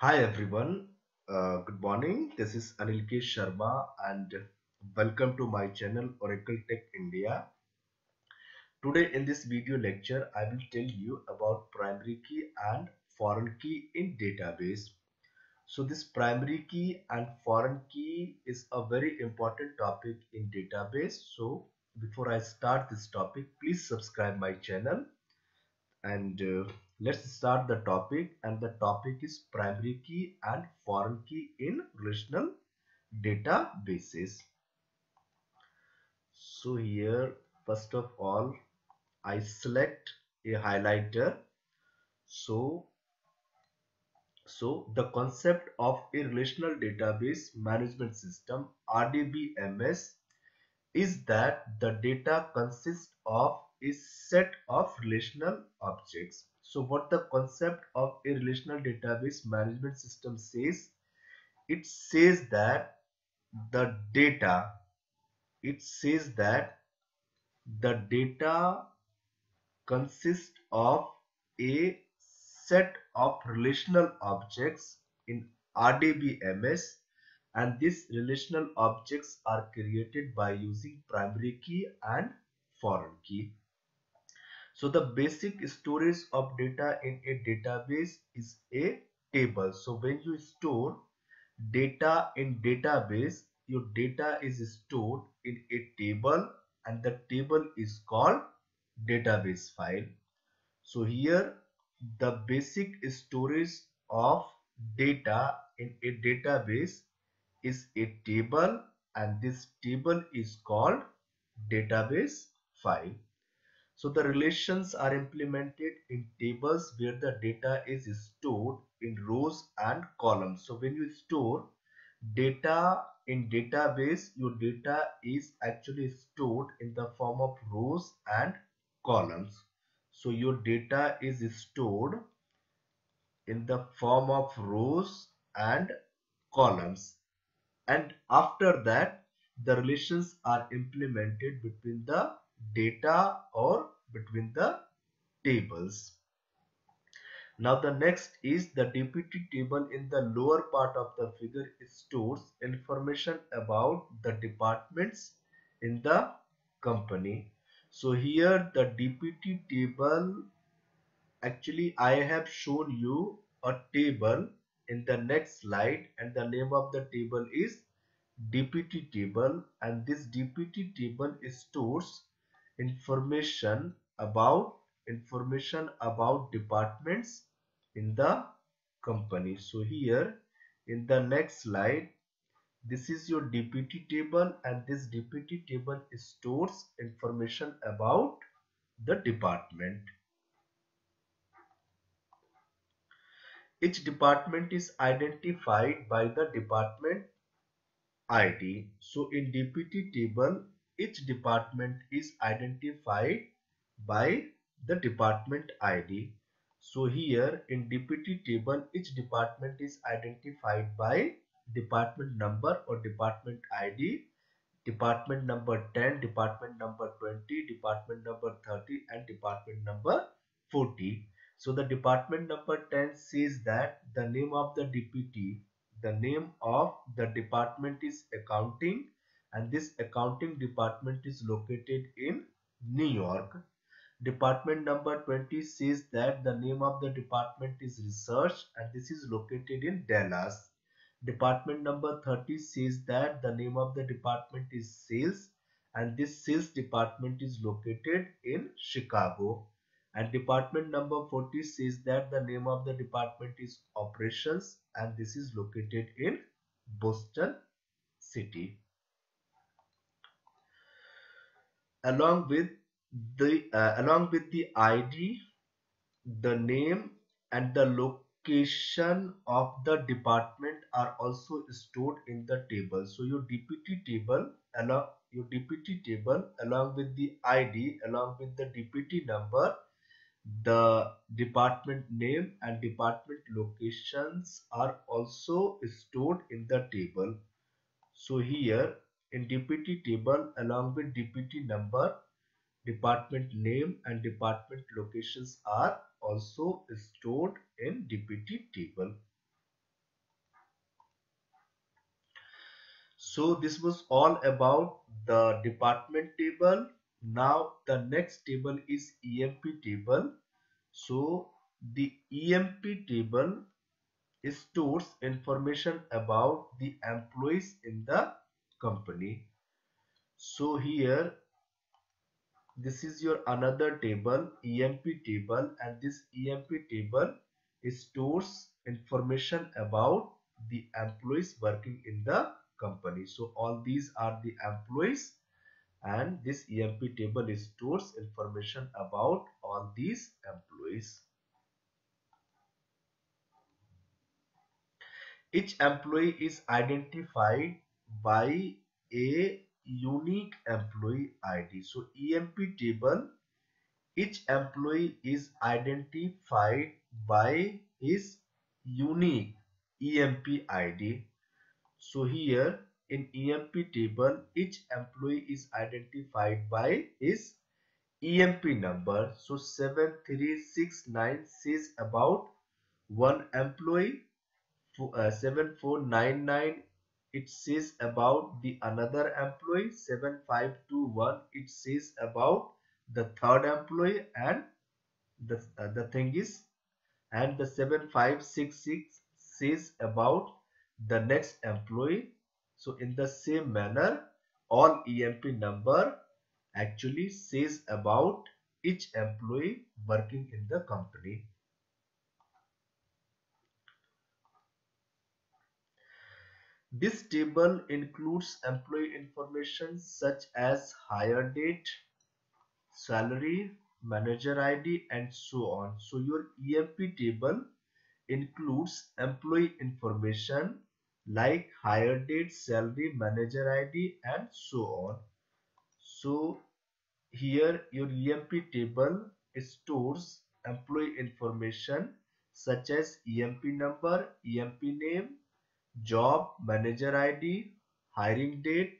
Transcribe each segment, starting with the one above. Hi everyone, good morning. This is Anil K Sharma and welcome to my channel Oracle Tech India. Today in this video lecture, I will tell you about primary key and foreign key in database. So this primary key and foreign key is a very important topic in database. So before I start this topic, please subscribe my channel and let's start the topic, and the topic is primary key and foreign key in relational databases. So here first of all I select a highlighter. So the concept of a relational database management system RDBMS is that the data consists of a set of relational objects. So what the concept of a relational database management system says, it says that the data consists of a set of relational objects in RDBMS, and these relational objects are created by using primary key and foreign key. So the basic storage of data in a database is a table. So when you store data in database, your data is stored in a table, and the table is called database file. So here the basic storage of data in a database is a table, and this table is called database file. So the relations are implemented in tables where the data is stored in rows and columns. So when you store data in database, your data is actually stored in the form of rows and columns. So your data is stored in the form of rows and columns, and after that the relations are implemented between the data or between the tables. Now the next is the DPT table. In the lower part of the figure, it stores information about the departments in the company. So here the DPT table, actually I have shown you a table in the next slide, and the name of the table is DPT table, and this DPT table stores information about departments in the company. So here in the next slide, this is your DPT table, and this DPT table stores information about the department. Each department is identified by the department ID. So in DPT table, each department is identified by the department ID. So here in DPT table, each department is identified by department number or department ID, department number 10, department number 20, department number 30 and department number 40. So the department number 10 says that the name of the DPT, the name of the department is accounting, and this accounting department is located in New York. Department number 20 says that the name of the department is research, and this is located in Dallas. Department number 30 says that the name of the department is sales, and this sales department is located in Chicago. And department number 40 says that the name of the department is operations, and this is located in Boston City. Along with the ID, the name and the location of the department are also stored in the table. So your DPT table along with the ID, along with the DPT number, the department name and department locations are also stored in the table. So here in DPT table, along with DPT number, department name and department locations are also stored in DPT table. So this was all about the department table. Now the next table is EMP table. So the EMP table stores information about the employees in the company. So here this is your another table, EMP table, and this EMP table stores information about the employees working in the company. So all these are the employees, and this EMP table stores information about all these employees. Each employee is identified by a unique employee ID. So EMP table, each employee is identified by his unique EMP ID. So here in EMP table, each employee is identified by his EMP number. So 7369 says about one employee, 7499 it says about the another employee, 7521 it says about the third employee, and the 7566 says about the next employee. So in the same manner, all EMP number actually says about each employee working in the company. This table includes employee information such as hire date, salary, manager ID, and so on. So your EMP table includes employee information like hire date, salary, manager ID, and so on. So here your EMP table stores employee information such as EMP number, EMP name, job, manager ID, hiring date,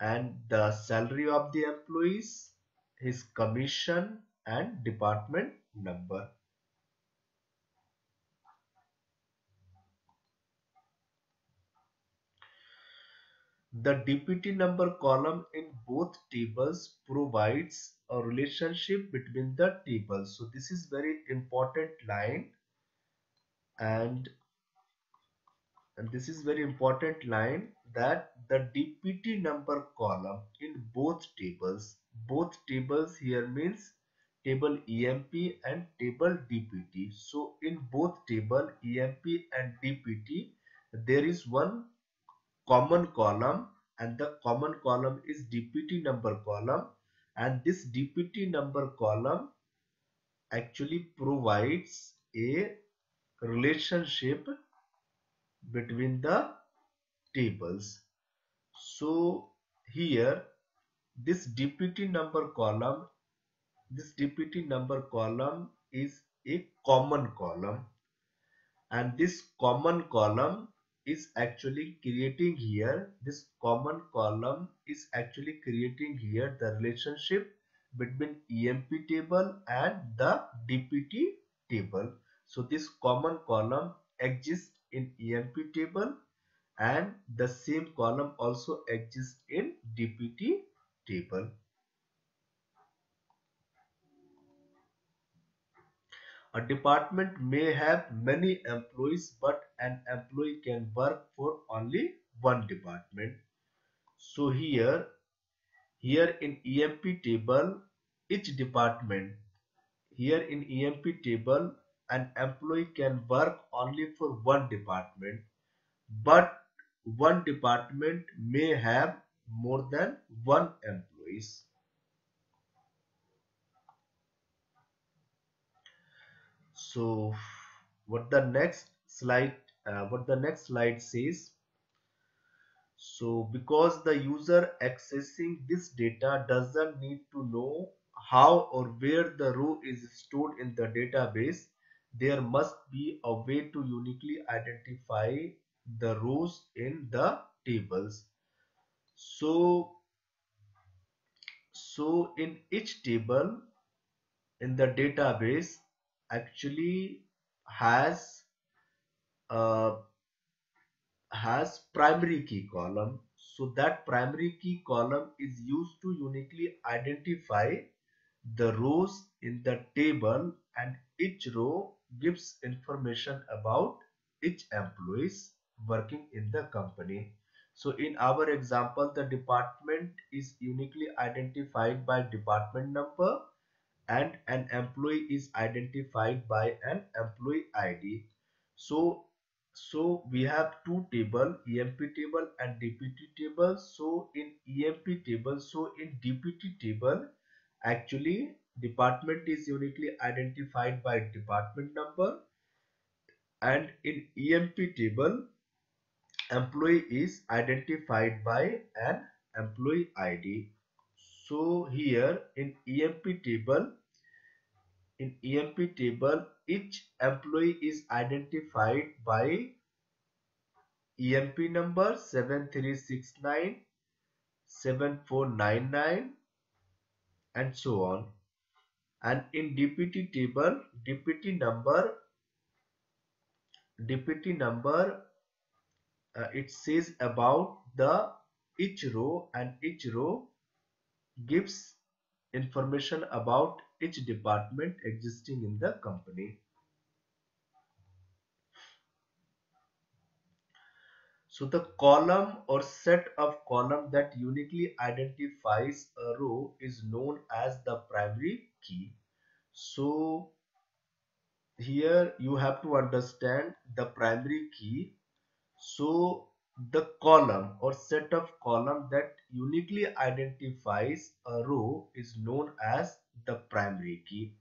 and the salary of the employees, his commission, and department number. The DPT number column in both tables provides a relationship between the tables. So this is very important line, and this is very important line, that the DPT number column in both tables here means table EMP and table DPT. So in both table EMP and DPT, there is one common column, and the common column is DPT number column, and this DPT number column actually provides a relationship between the tables. So here this DPT number column is a common column, and this common column is actually creating here the relationship between EMP table and the DPT table. So this common column exists in EMP table, and the same column also exists in DPT table. A department may have many employees, but an employee can work for only one department. So here in EMP table, an employee can work only for one department, but one department may have more than one employees. So what the next slide says. So because the user accessing this data doesn't need to know how or where the row is stored in the database, there must be a way to uniquely identify the rows in the tables. So in each table in the database actually has primary key column. So that primary key column is used to uniquely identify the rows in the table, and each row gives information about each employees working in the company. So in our example, the department is uniquely identified by department number and an employee is identified by an employee ID. So we have two tables, EMP table and DPT table. So in EMP table, in DPT table, actually department is uniquely identified by department number, and in EMP table employee is identified by an employee ID. So here in EMP table, each employee is identified by EMP number 7369, 7499 and so on. And in DPT table, DPT number it says about the each row, and each row gives information about each department existing in the company. So the column or set of column that uniquely identifies a row is known as the primary key. So here you have to understand the primary key. So the column or set of column that uniquely identifies a row is known as the primary key.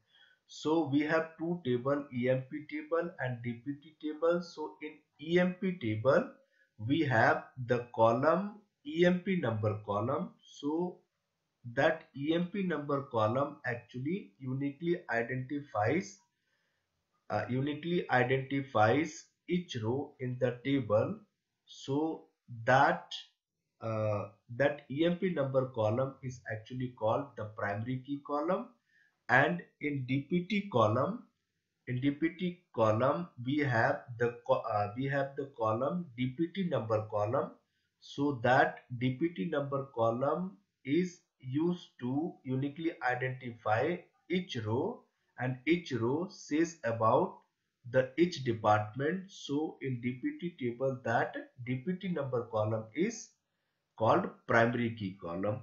So we have two tables, EMP table and DPT table. So in EMP table we have the column EMP number column. So that EMP number column actually uniquely identifies each row in the table. So that EMP number column is actually called the primary key column. And in DPT column, we have the column DPT number column. So that DPT number column is used to uniquely identify each row, and each row says about the each department. So in DPT table, that DPT number column is called primary key column.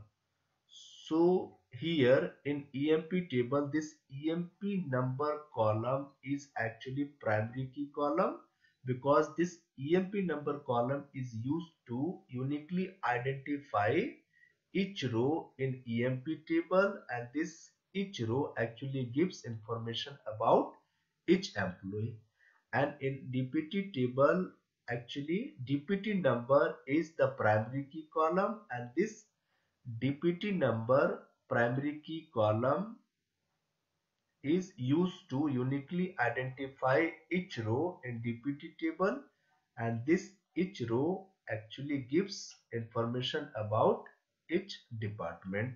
So here in EMP table, this EMP number column is actually primary key column, because this EMP number column is used to uniquely identify each row in EMP table, and this each row actually gives information about each employee. And in DPT table, actually DPT number is the primary key column, and this DPT number primary key column is used to uniquely identify each row in DPT table, and this each row actually gives information about each department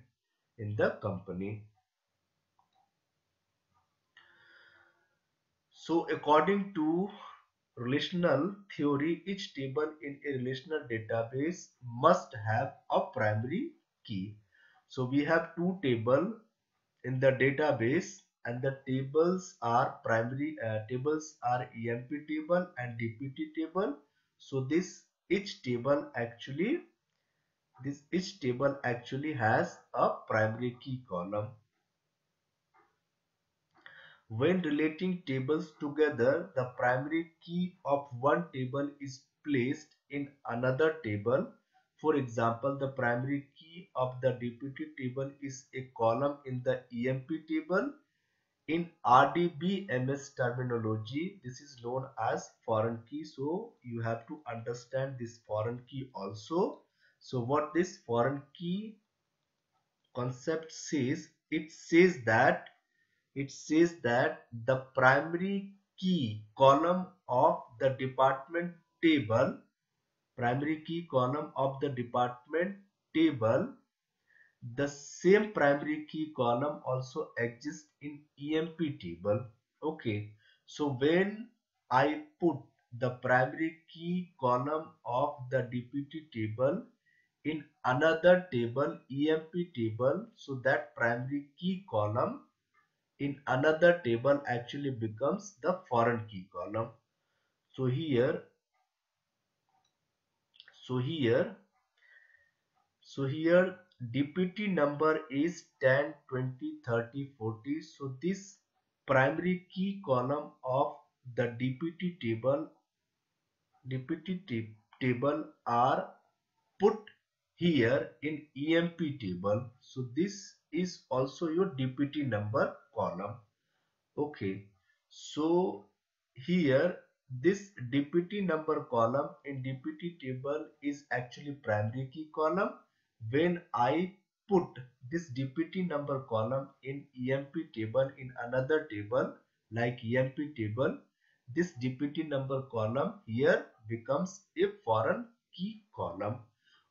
in the company. So according to relational theory, each table in a relational database must have a primary key. So we have two tables in the database, and the tables are EMP table and DPT table. So each table actually has a primary key column. When relating tables together, the primary key of one table is placed in another table. For example, the primary key of the DPT table is a column in the EMP table. In RDBMS terminology, this is known as foreign key. So you have to understand this foreign key also. So what this foreign key concept says, it says that the primary key column of the department table, the same primary key column also exists in EMP table. Okay, so when I put the primary key column of the DPT table in another table, EMP table, so that primary key column in another table actually becomes the foreign key column. So here DPT number is 10, 20, 30, 40. So this primary key column of the DPT table are put here in EMP table. So this is also your DPT number column. Okay. So here this DPT number column in DPT table is actually primary key column. When I put this DPT number column in EMP table in another table like EMP table, this DPT number column here becomes a foreign key column.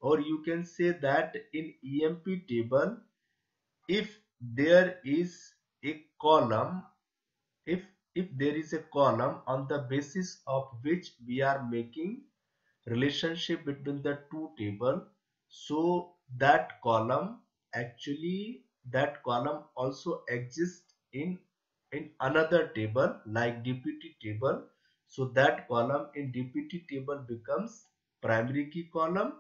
Or you can say that in EMP table, if there is a column, if there is a column on the basis of which we are making relationship between the two tables, so that column also exists in another table like DPT table. So that column in DPT table becomes primary key column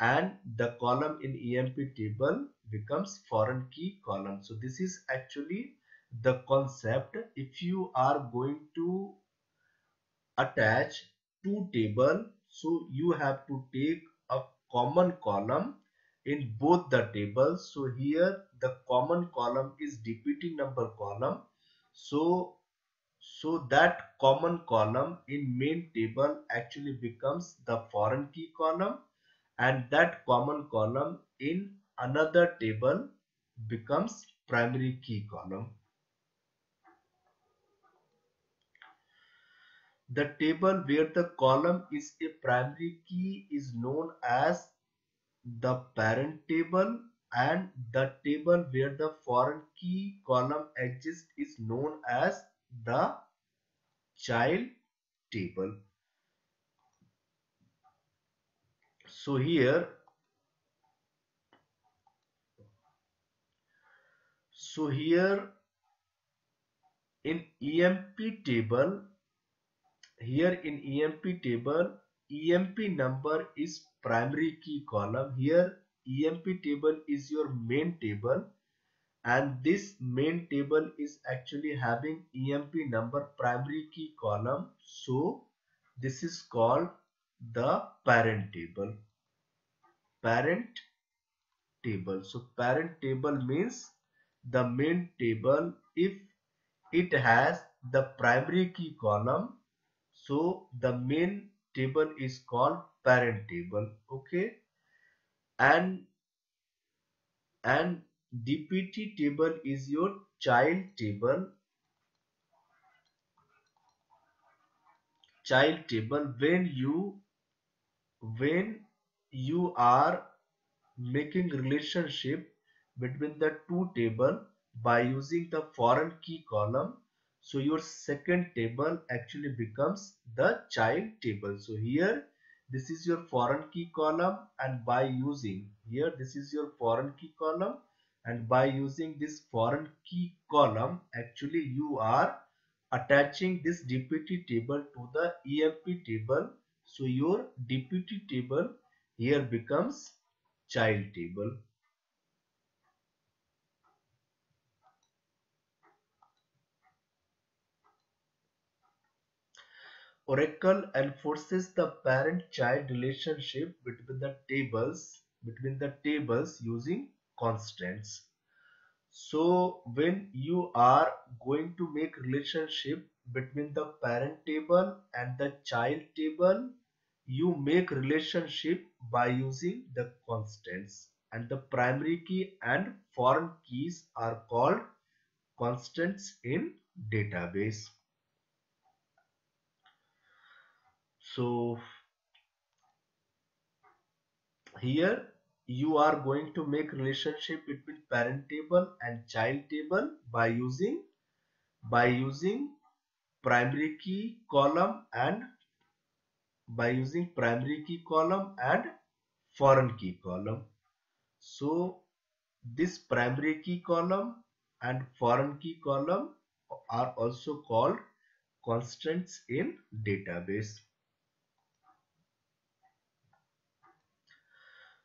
and the column in EMP table becomes foreign key column. So this is actually the concept. If you are going to attach two tables, so you have to take a common column in both the tables. So here the common column is DPT number column. So that common column in main table actually becomes the foreign key column, and that common column in another table becomes primary key column. The table where the column is a primary key is known as the parent table, and the table where the foreign key column exists is known as the child table. So here, in EMP table, EMP number is primary key column. Here EMP table is your main table, and this main table is actually having EMP number primary key column. So this is called the parent table. So parent table means the main table, if it has the primary key column, so the main table is called parent table. Okay, and DPT table is your child table. When you are making relationship between the two tables by using the foreign key column, so your second table actually becomes the child table. So here this is your foreign key column, and by using this foreign key column, actually you are attaching this DPT table to the EMP table. So your DPT table here becomes child table. Oracle enforces the parent-child relationship between the tables using constants. So when you are going to make relationship between the parent table and the child table, you make relationship by using the constants, and the primary key and foreign keys are called constants in database. So here you are going to make relationship between parent table and child table by using primary key column and foreign key column. So this primary key column and foreign key column are also called constants in database.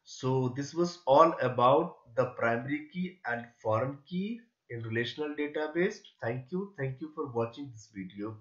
So this was all about the primary key and foreign key in relational database. Thank you. Thank you for watching this video.